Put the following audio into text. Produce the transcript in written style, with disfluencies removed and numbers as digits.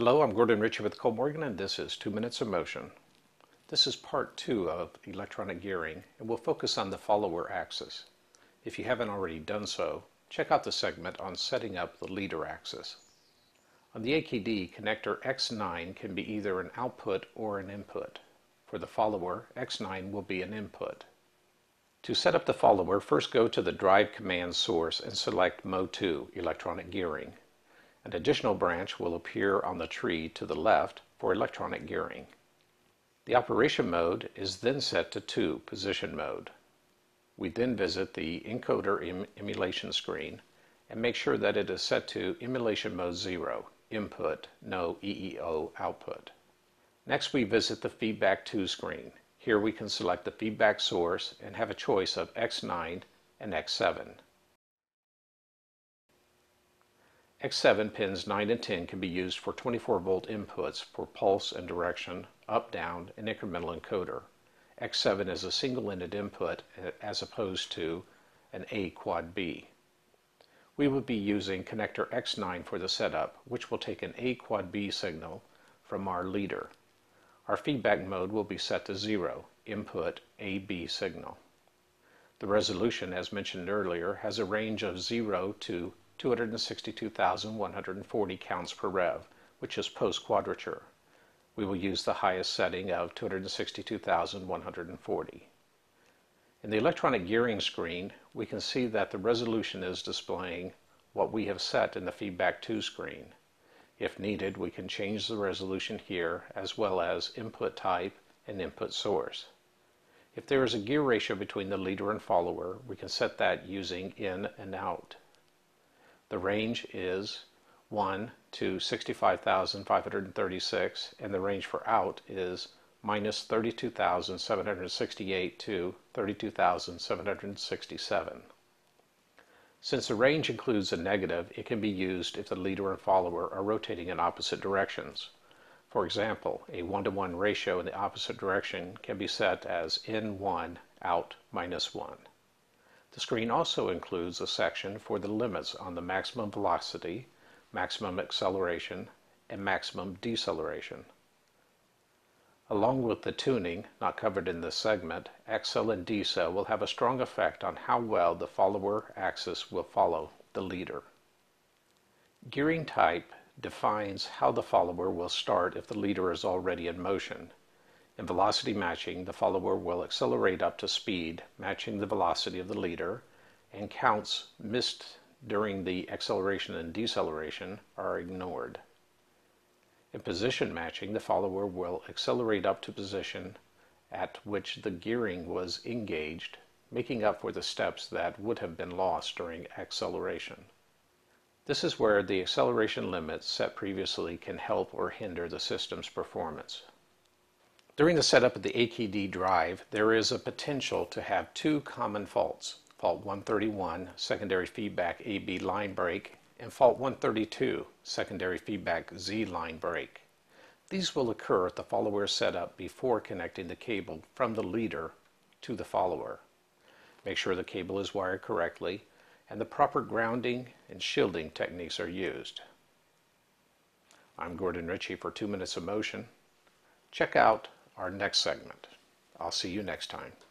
Hello, I'm Gordon Ritchie with Kollmorgen, and this is 2 Minutes of Motion. This is part two of electronic gearing, and we'll focus on the follower axis. If you haven't already done so, check out the segment on setting up the leader axis. On the AKD, connector X9 can be either an output or an input. For the follower, X9 will be an input. To set up the follower, first go to the drive command source and select Mo2, electronic gearing. An additional branch will appear on the tree to the left for electronic gearing. The operation mode is then set to 2, position mode. We then visit the encoder emulation screen and make sure that it is set to emulation mode 0, input, no EEO output. Next we visit the feedback 2 screen. Here we can select the feedback source and have a choice of X9 and X7. X7 pins 9 and 10 can be used for 24-volt inputs for pulse and direction, up, down, and incremental encoder. X7 is a single-ended input as opposed to an A quad B. We will be using connector X9 for the setup, which will take an A quad B signal from our leader. Our feedback mode will be set to 0, input AB signal. The resolution, as mentioned earlier, has a range of 0 to 262,140 counts per rev, which is post-quadrature. We will use the highest setting of 262,140. In the electronic gearing screen, we can see that the resolution is displaying what we have set in the feedback 2 screen. If needed, we can change the resolution here as well as input type and input source. If there is a gear ratio between the leader and follower, we can set that using in and out. The range is 1 to 65,536, and the range for out is minus 32,768 to 32,767. Since the range includes a negative, it can be used if the leader and follower are rotating in opposite directions. For example, a 1-to-1 ratio in the opposite direction can be set as in1, out, minus 1. The screen also includes a section for the limits on the maximum velocity, maximum acceleration, and maximum deceleration. Along with the tuning, not covered in this segment, XL and DCL will have a strong effect on how well the follower axis will follow the leader. Gearing type defines how the follower will start if the leader is already in motion. In velocity matching, the follower will accelerate up to speed, matching the velocity of the leader, and counts missed during the acceleration and deceleration are ignored. In position matching, the follower will accelerate up to position at which the gearing was engaged, making up for the steps that would have been lost during acceleration. This is where the acceleration limits set previously can help or hinder the system's performance. During the setup of the AKD drive, there is a potential to have two common faults, fault 131, secondary feedback AB line break, and fault 132, secondary feedback Z line break. These will occur at the follower setup before connecting the cable from the leader to the follower. Make sure the cable is wired correctly and the proper grounding and shielding techniques are used. I'm Gordon Ritchie for 2 Minutes of Motion. Check out our next segment. I'll see you next time.